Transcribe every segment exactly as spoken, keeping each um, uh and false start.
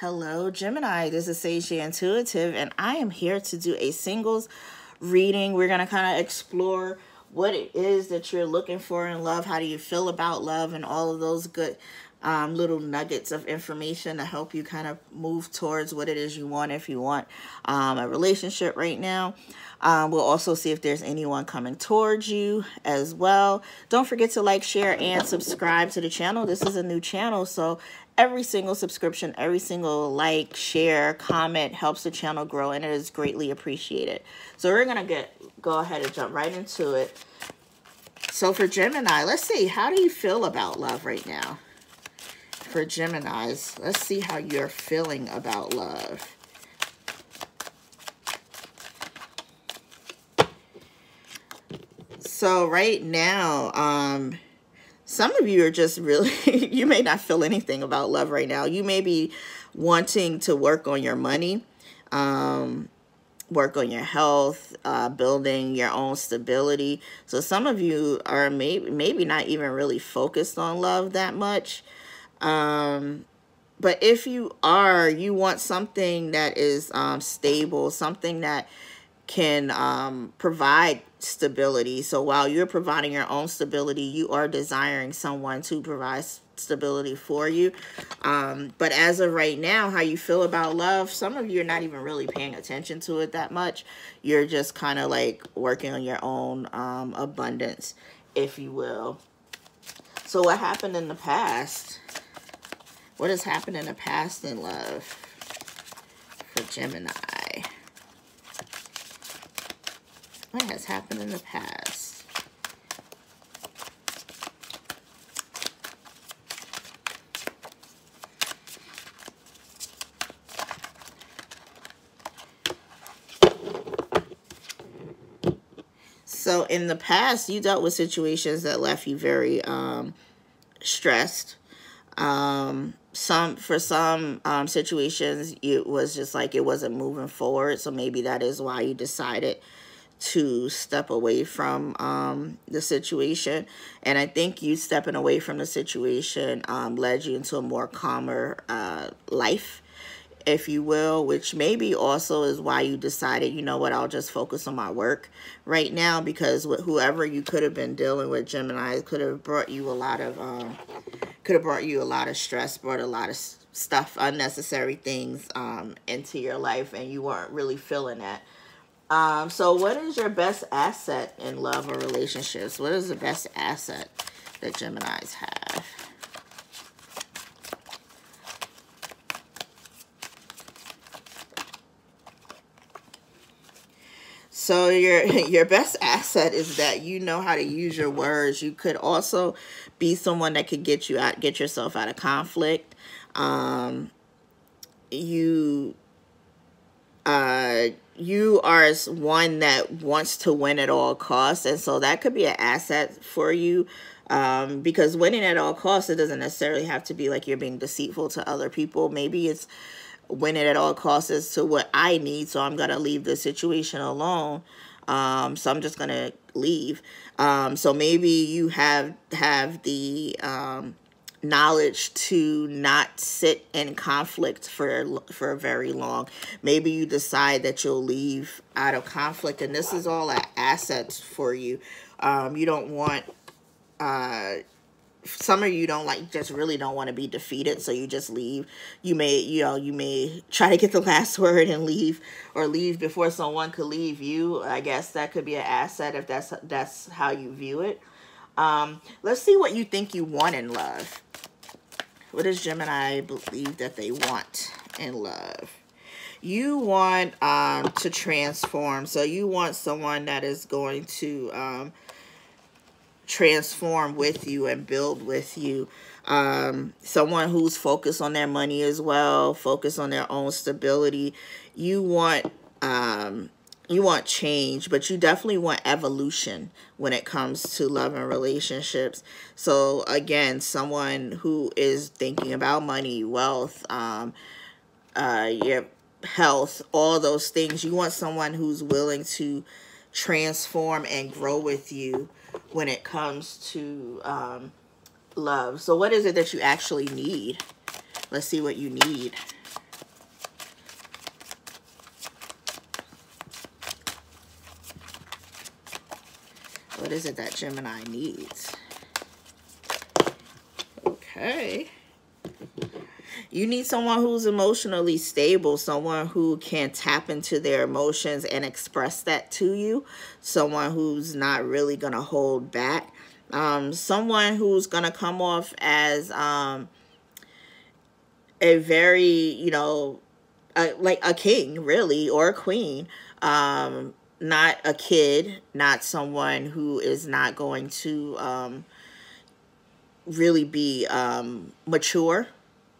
Hello, Gemini. This is Sage the Intuitive, and I am here to do a singles reading. We're going to kind of explore what it is that you're looking for in love. How do you feel about love and all of those good um, little nuggets of information to help you kind of move towards what it is you want if you want um, a relationship right now. Um, we'll also see if there's anyone coming towards you as well. Don't forget to like, share, and subscribe to the channel. This is a new channel, so every single subscription, every single like, share, comment helps the channel grow, and it is greatly appreciated. So we're going to get go ahead and jump right into it. So for Gemini, let's see. How do you feel about love right now? For Geminis, let's see how you're feeling about love. So right now, um, some of you are just really, you may not feel anything about love right now. You may be wanting to work on your money, um, work on your health, uh, building your own stability. So some of you are maybe, maybe not even really focused on love that much. Um, but if you are, you want something that is um, stable, something that can um, provide stability. So while you're providing your own stability, you are desiring someone to provide stability for you. Um, but as of right now, how you feel about love, some of you are not even really paying attention to it that much. You're just kind of like working on your own um, abundance, if you will. So what happened in the past? What has happened in the past in love for Gemini? What has happened in the past? So in the past, you dealt with situations that left you very um, stressed. Um, some for some um, situations, it was just like it wasn't moving forward. So maybe that is why you decided to step away from um, the situation. And I think you stepping away from the situation um, led you into a more calmer uh, life, if you will, which maybe also is why you decided, you know what, I'll just focus on my work right now, because whoever you could have been dealing with, Gemini, could have brought you a lot of, um, could have brought you a lot of stress, brought a lot of stuff, unnecessary things um, into your life, and you weren't really feeling that. Um, so what is your best asset in love or relationships? What is the best asset that Geminis have? So your, your best asset is that you know how to use your words. You could also be someone that could get you out, get yourself out of conflict. Um, you, uh, You are one that wants to win at all costs, and so that could be an asset for you um, because winning at all costs, it doesn't necessarily have to be like you're being deceitful to other people. Maybe it's winning at all costs as to what I need, so I'm going to leave this situation alone. Um, so I'm just going to leave. Um, so maybe you have, have the um, knowledge to not sit in conflict for for very long. Maybe you decide that you'll leave out of conflict, and this is all an asset for you. Um, you don't want, uh, some of you don't like, just really don't want to be defeated, so you just leave. You may, you know, you may try to get the last word and leave, or leave before someone could leave you. I guess that could be an asset if that's that's how you view it. Um, let's see what you think you want in love. What does Gemini believe that they want in love? You want um, to transform. So you want someone that is going to um, transform with you and build with you. Um, someone who's focused on their money as well, focused on their own stability. You want... Um, You want change, but you definitely want evolution when it comes to love and relationships. So again, someone who is thinking about money, wealth, um, uh, your health, all those things. You want someone who's willing to transform and grow with you when it comes to um, love. So what is it that you actually need? Let's see what you need What is it that Gemini needs? Okay. You need someone who's emotionally stable, someone who can tap into their emotions and express that to you, someone who's not really going to hold back, um, someone who's going to come off as um, a very, you know, a, like a king, really, or a queen, um, not a kid, not someone who is not going to um, really be um, mature.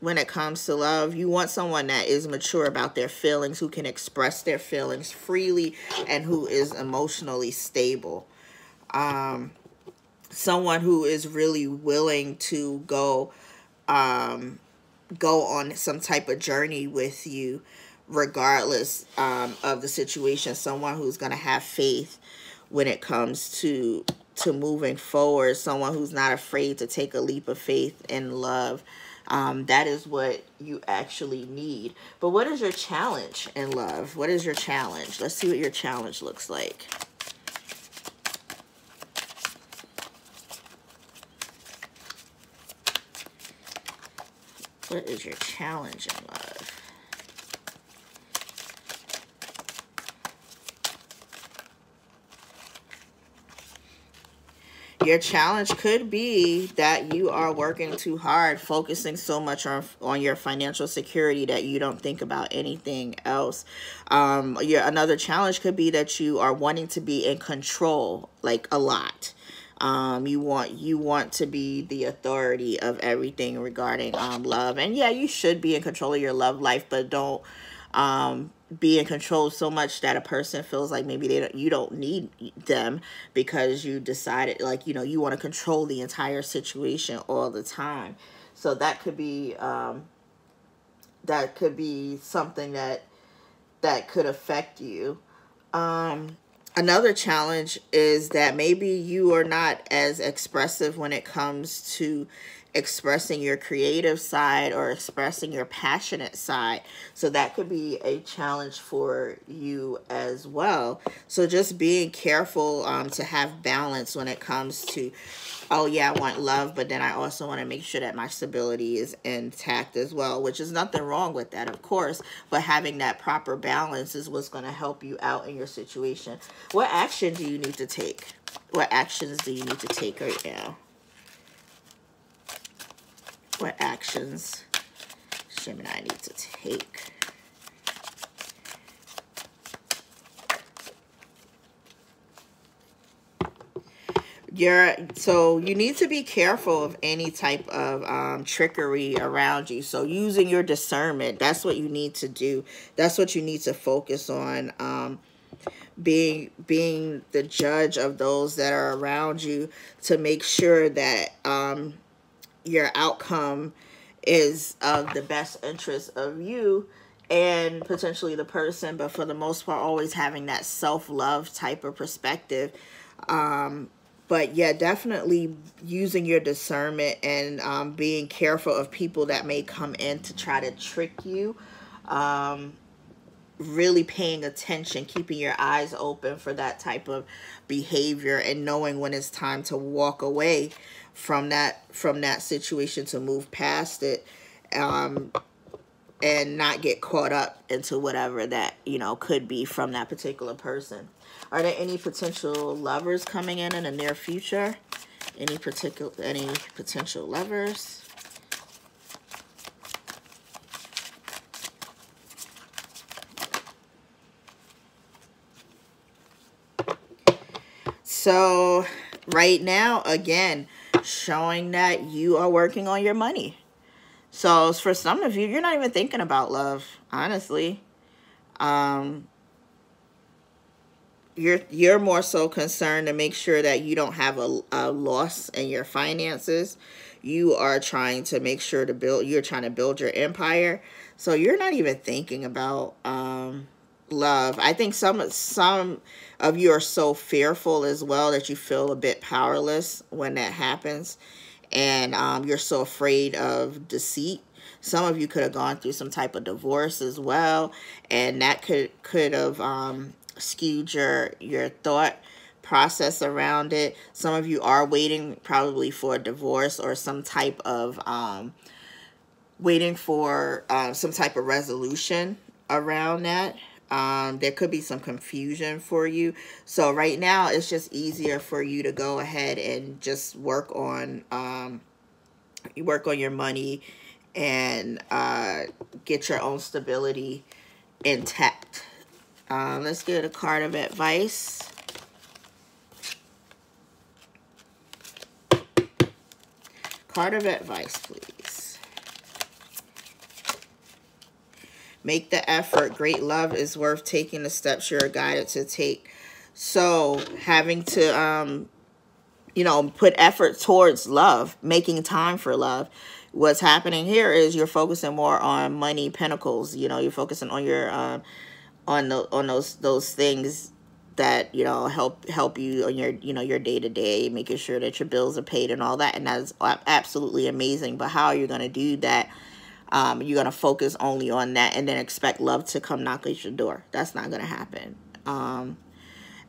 When it comes to love, you want someone that is mature about their feelings, who can express their feelings freely, and who is emotionally stable. Um, someone who is really willing to go, um, go on some type of journey with you, regardless um, of the situation. Someone who's going to have faith when it comes to, to moving forward. Someone who's not afraid to take a leap of faith in love. Um, that is what you actually need. But what is your challenge in love? What is your challenge? Let's see what your challenge looks like. What is your challenge in love? Your challenge could be that you are working too hard, focusing so much on, on your financial security that you don't think about anything else. Um, your, another challenge could be that you are wanting to be in control, like a lot. Um, you want you want to be the authority of everything regarding um, love. And yeah, you should be in control of your love life, but don't um be in control so much that a person feels like maybe they don't, you don't need them, because you decided, like, you know, you want to control the entire situation all the time. So that could be um that could be something that that could affect you. Um another challenge is that maybe you are not as expressive when it comes to expressing your creative side or expressing your passionate side. So that could be a challenge for you as well. So just being careful um, to have balance when it comes to, oh yeah, I want love, but then I also want to make sure that my stability is intact as well, which is nothing wrong with that, of course, but having that proper balance is what's going to help you out in your situation. What action do you need to take? What actions do you need to take right now? What actions Gemini need to take? You're, so you need to be careful of any type of um, trickery around you. So using your discernment, that's what you need to do. That's what you need to focus on. Um, being being the judge of those that are around you to make sure that um, your outcome is of the best interest of you and potentially the person, but for the most part, always having that self-love type of perspective. Um, but yeah, definitely using your discernment and um, being careful of people that may come in to try to trick you. Um, really paying attention, keeping your eyes open for that type of behavior and knowing when it's time to walk away from that from that situation, to move past it, um, and not get caught up into whatever that, you know, could be from that particular person. Are there any potential lovers coming in in the near future? Any particular any potential lovers? So right now, again, showing that you are working on your money. So for some of you, you're not even thinking about love, honestly. Um, you're, you're more so concerned to make sure that you don't have a, a loss in your finances. You are trying to make sure to build, you're trying to build your empire. So you're not even thinking about um, love. I think some, some of you are so fearful as well that you feel a bit powerless when that happens. And um, you're so afraid of deceit. Some of you could have gone through some type of divorce as well. And that could, could have um, skewed your, your thought process around it. Some of you are waiting probably for a divorce or some type of, um, waiting for uh, some type of resolution around that. Um, there could be some confusion for you. So right now, it's just easier for you to go ahead and just work on, um, you work on your money and uh, get your own stability intact. Uh, let's get a card of advice. Card of advice, please. Make the effort. Great love is worth taking the steps you're guided to take. So having to, um, you know, put effort towards love, making time for love. What's happening here is you're focusing more on money pentacles. You know, you're focusing on your... Um, on the, on those, those things that, you know, help, help you on your, you know, your day to day, making sure that your bills are paid and all that. And that is absolutely amazing. But how are you going to do that? Um, you're going to focus only on that and then expect love to come knock at your door. That's not going to happen. Um,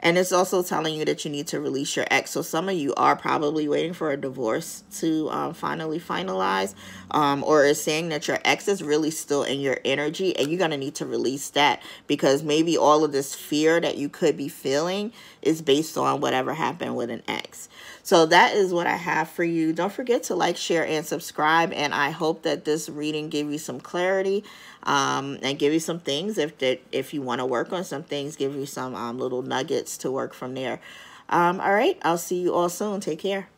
and it's also telling you that you need to release your ex. So some of you are probably waiting for a divorce to um, finally finalize, um, or is saying that your ex is really still in your energy and you're going to need to release that, because maybe all of this fear that you could be feeling is based on whatever happened with an ex. So that is what I have for you. Don't forget to like, share, and subscribe. And I hope that this reading gave you some clarity um, and give you some things. If that, if you want to work on some things, give you some um, little nuggets to work from there. Um, all right. I'll see you all soon. Take care.